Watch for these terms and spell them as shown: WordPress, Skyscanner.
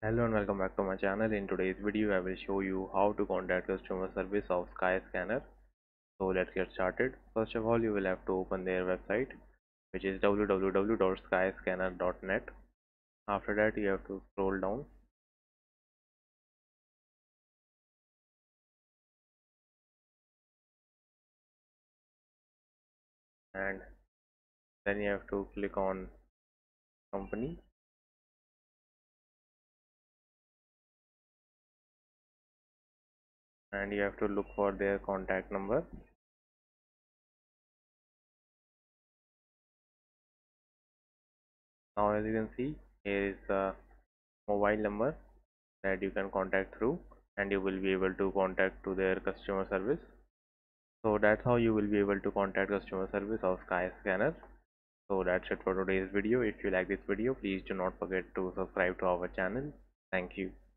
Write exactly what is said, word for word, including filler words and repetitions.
Hello and welcome back to my channel. In today's video I will show you how to contact customer service of Skyscanner. So let's get started. First of all, you will have to open their website, which is w w w dot skyscanner dot net. After that, you have to scroll down. And then you have to click on company. And you have to look for their contact number. Now, as you can see, here is a mobile number that you can contact through, and you will be able to contact to their customer service. So that's how you will be able to contact customer service of Skyscanner. So that's it for today's video. If you like this video, please do not forget to subscribe to our channel. Thank you.